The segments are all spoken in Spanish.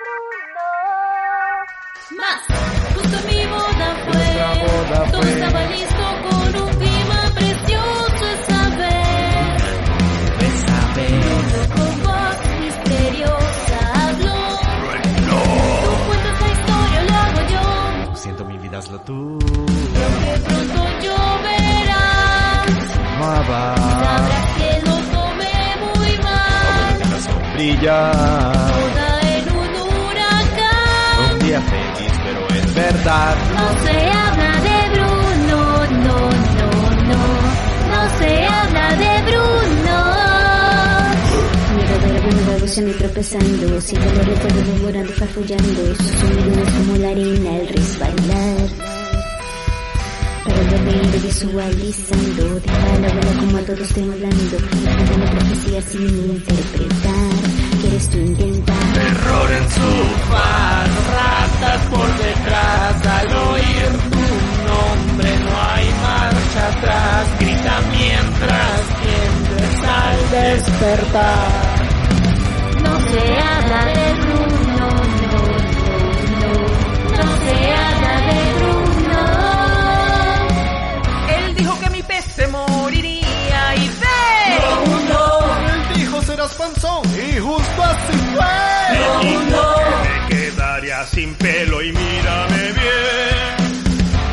Bruno. Más, justo mi boda fue. Todo estaba listo con un clima precioso esa vez. Bruno con voz misteriosa habló. Bruno. Tú cuentas la historia, lo hago yo. Siento mi vida, hazlo tú. Porque pronto lloverás. Sabrás que lo tomé muy mal. Todo en una sombrilla. Feliz, pero es verdad. No se habla de Bruno, no, no, no. No se habla de Bruno. Miro ver a Bruno balbuceando y tropezando. Siento el recuerdo devorando, farfullando. Su sonido es como la arena al resbalar. Para volver visualizando. De palabra como a todos estoy hablando. Intentando profecía sin interpretar. ¿Quieres tú intentar? Terror en su faz, ratas por detrás. Al oír tu nombre no hay marcha atrás. Grita mientras tiendes al despertar. No se habla de Bruno, no, no, no. No se habla de Bruno. Él dijo que mi pez se moriría y de Bruno. Él dijo serás panzón. Y justo así fue. Bruno, te quedaría sin pelo y mírame bien.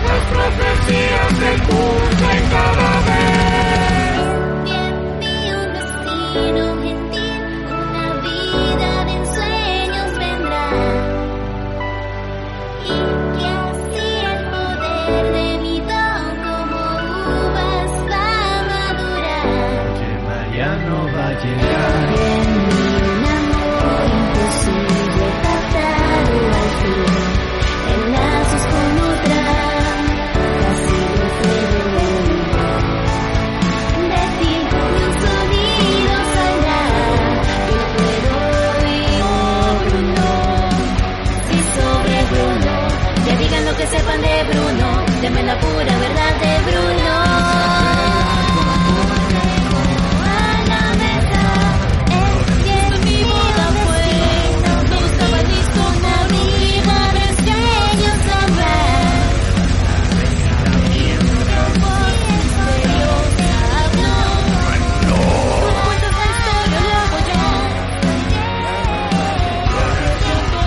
Las profecías se cumplen cada vez. Tiene un destino gentil, una vida de ensueños vendrá. Y que así el poder de mi don como uvas va a madurar. Que Mariano va a llegar. Que sepan de Bruno, deme la pura verdad de Bruno. A la mesa, es que en mi boda fue. Todo estaba listo, no rima, destellos en vez. No, tú cuentas la historia, lo hago yo.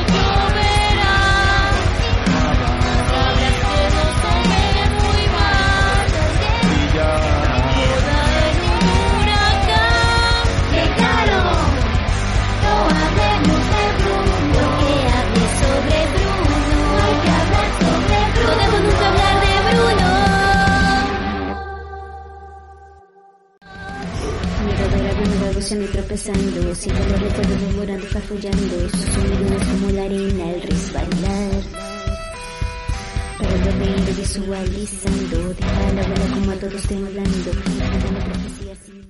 Yo verás. Me tropezando, siento el recuerdo devorando, farfullando. Su sonido es como la arena al resbalar. Para volver visualizando. De palabra como a todos estoy hablando. Intentando profecía sin